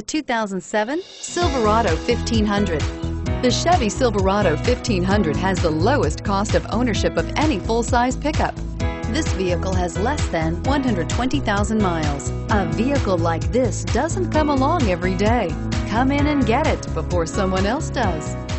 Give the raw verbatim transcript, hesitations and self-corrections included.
The two thousand seven Silverado fifteen hundred. The Chevy Silverado fifteen hundred has the lowest cost of ownership of any full-size pickup. This vehicle has less than one hundred twenty thousand miles. A vehicle like this doesn't come along every day. Come in and get it before someone else does.